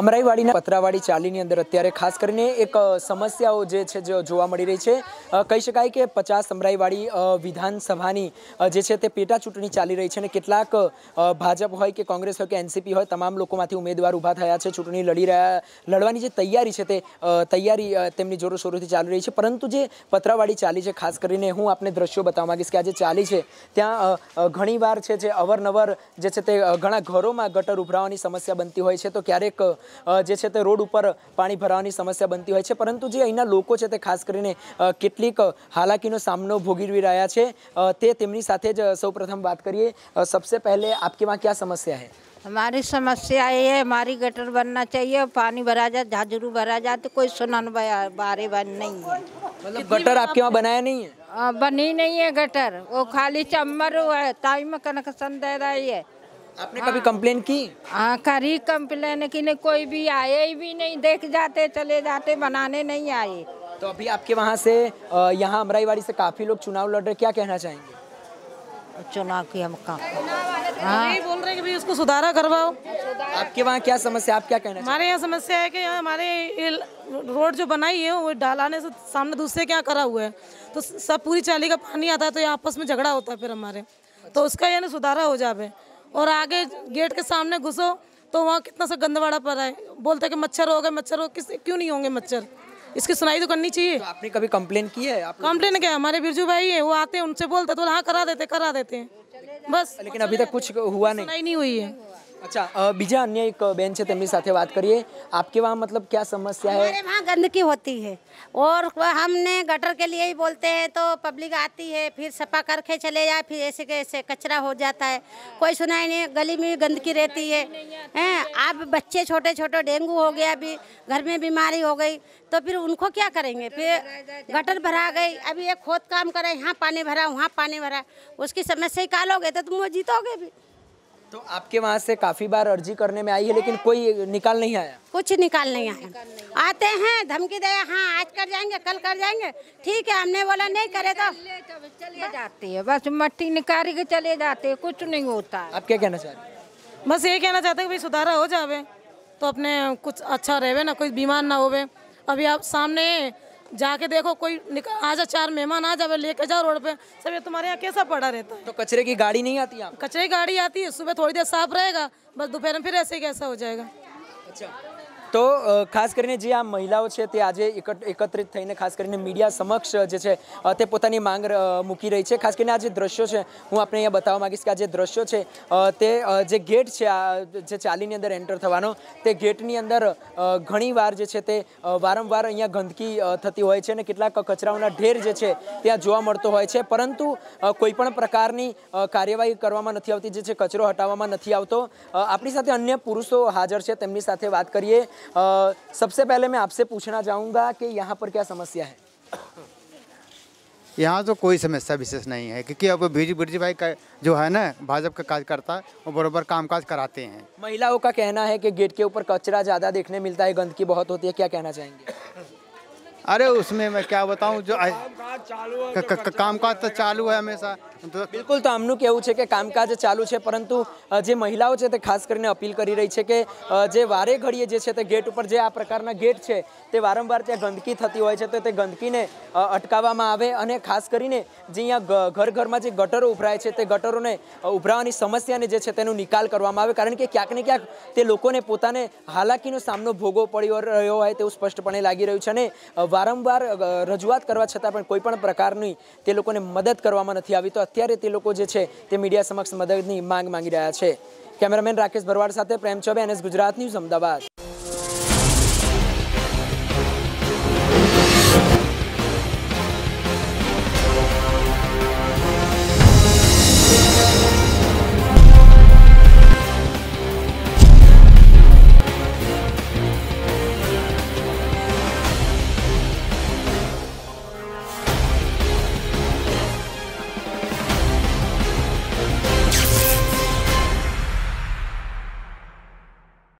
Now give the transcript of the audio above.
अमराईवाड़ी पत्रावाड़ी चाली अंदर अत्यारे खास करीने एक समस्याओं जो मळी रही है। कही शकाय के 50 अमराईवाड़ी विधानसभानी पेटा चूंटणी चाली रही है। केटलाक भाजप होय के कांग्रेस होय के एनसीपी होय तमाम लोकोमांथी उम्मीदवार उभा थया छे। चूंटणी लड़वानी जे तैयारी है ते तैयारी तेमनी जोरोशोरोथी चाली रही है। परंतु जे पत्रावाड़ी चाली है खास करीने हूँ आपने दृश्यों बतावा मांगीश कि आ जे चाली है त्यां घणीवार छे जे अवरनवर जे छे ते घणा घरोमां गटर उभरावानी समस्या बनती होय छे। तो क्यारेक रोड पर पानी भरावानी समस्या बनती होय छे। परंतु जे अहींना लोको छे ते खास करीने केटलीक हालाकीनो सामनो भोगवी रह्या छे। ते तेमनी साथे ज सौप्रथम बात करिए। सबसे पहले आपके वहाँ क्या समस्या है? हमारी समस्या ये है, हमारी गटर बनना चाहिए। पानी भरा जाता, झाजरू भरा जाते, कोई सुनान बारे बार नहीं है। मतलब गटर आपके वहाँ बनाया नहीं है? बनी नहीं है गटर, वो खाली चम्मर है, टाइम कनेक्शन दे रही है। आपने कभी कंप्लेन की? हाँ करी, कंप्लेन की नहीं, कोई भी आए भी नहीं, देख जाते चले जाते, बनाने नहीं आए। तो अभी आपके वहाँ से यहाँ अमराईवाड़ी से काफी लोग चुनाव लड़ रहे, क्या कहना चाहेंगे? चुनाव की हम काम बोल रहे हैं कि भाई उसको सुधारा करवाओ। आपके वहाँ क्या समस्या, आप क्या कहना? हमारे यहाँ समस्या है कि यहाँ हमारे रोड जो बनाई है वो डालाने से सामने दूसरे के यहाँ करा हुआ है, तो सब पूरी चाली का पानी आता है, तो यहाँ आपस में झगड़ा होता है फिर हमारे। तो उसका यानी सुधारा हो जावे। और आगे गेट के सामने घुसो तो वहाँ कितना सा गंदवाड़ा पड़ा है, बोलते हैं कि मच्छर हो गए, मच्छर हो गए, क्यों नहीं होंगे मच्छर? इसकी सुनाई तो करनी चाहिए। तो आपने कभी कंप्लेन की है? कंप्लेन क्या, हमारे बिरजू भाई है, वो आते हैं, उनसे बोलते तो हाँ करा देते हैं बस। लेकिन अभी तक कुछ हुआ नहीं, सुनाई नहीं हुई है। अच्छा, बीजा अन्य एक बहन से तेमनी साथे बात करिए। आपके वहाँ मतलब क्या समस्या है? हमारे वहाँ गंदगी होती है और हमने गटर के लिए ही बोलते हैं तो पब्लिक आती है, फिर सफा करके चले जाए, फिर ऐसे के ऐसे कचरा हो जाता है, कोई सुनाई नहीं। गली में गंदगी रहती है, अब बच्चे छोटे छोटे, डेंगू हो गया, अभी घर में बीमारी हो गई, तो फिर उनको क्या करेंगे? फिर गटर भरा गई, अभी एक खोद काम करे, यहाँ पानी भरा वहाँ पानी भरा, उसकी समस्या निकालोगे तो तुम वो जीतोगे भी। तो आपके वहाँ से काफी बार अर्जी करने में आई है लेकिन कोई निकाल नहीं आया? कुछ निकाल नहीं आया। आते हैं, धमकी दे, हाँ आज कर जाएंगे, कल कर जाएंगे, ठीक है हमने बोला नहीं करे तो चले जाते हैं, बस मट्टी निकाल के चले जाते हैं, कुछ नहीं होता। आप क्या कहना चाहते? बस ये कहना चाहते हैं कि सुधारा हो जावे तो अपने कुछ अच्छा रहे ना, कोई बीमार ना होवे। अभी आप सामने जाके देखो, कोई आ जा, चार मेहमान आ जावे, लेके जाओ रोड पे सब, ये तुम्हारे यहाँ कैसा पड़ा रहता है? तो कचरे की गाड़ी नहीं आती? आप कचरे की गाड़ी आती है, सुबह थोड़ी देर साफ रहेगा, बस दोपहर में फिर ऐसे ही कैसा हो जाएगा। अच्छा, तो खास करीने जे आ महिलाओं छे ते आजे एकत्रित थईने खास करीने मीडिया समक्ष जे छे ते पोतानी मांग मूकी रही है। खास करीने आ जे दृश्यो छे हूँ आपने अहींया बतावा मांगीश कि आ जे दृश्यो छे ते जे गेट छे जे चालीनी अंदर एंटर थवानो, ते गेटनी अंदर घणी वार जे छे ते वारंवार अहींया गंदकी थती होय छे ने केटलाक कचराओना ढेर जे छे त्यां जोवा मळतो होय छे। परंतु कोईपण प्रकारनी कार्यवाही करवामां नथी आवती, जे छे कचरो हटाववामां नथी आवतो। आपणी साथे अन्य पुरुषो हाजर छे, तेमनी साथे वात करीए। सबसे पहले मैं आपसे पूछना चाहूँगा कि यहाँ पर क्या समस्या है? यहाँ तो कोई समस्या विशेष नहीं है क्योंकि अब बिरजू भाई का जो है ना भाजपा का कार्यकर्ता वो बराबर कामकाज कराते हैं। महिलाओं का कहना है कि गेट के ऊपर कचरा ज़्यादा देखने मिलता है, गंदगी बहुत होती है, क्या कहना चाहेंगे? अरे उसमें मैं क्या बताऊँ, जो कामकाज तो चालू है हमेशा। तो बिल्कुल, तो हमनु कहूँ है कि कामकाज चालू है, परंतु जो महिलाओं है खास कर अपील कर रही है कि जो वारे घड़ीए जो गेट पर जो आ प्रकार गेट है तो वारंवार त्या गंदगी थती हो तो गंदगी ने अटकाववामां आवे। और खास कर घर घर में जो गटरो उभराय है गटरों ने उभरावानी समस्या ने जो निकाल करवामां आवे, कारण कि क्यांक ने क्यांक ते लोकोने पोताने हालाकीनो सामनो भोगवो पड्यो रह्यो होय तेवुं स्पष्टपणे लागी रह्युं छे ने वारंवार रजूआत करवा छतां पण कोईपण प्रकारनी ते लोकोने मदद करवामां नथी आवी। तो अत्यारे ते लोको जे छे ते मीडिया समक्ष मददनी मांग मांगी रह्या छे। कैमरामेन राकेश भरवाड़ साथे प्रेम चौबे, NS गुजरात न्यूज, अमदावाद।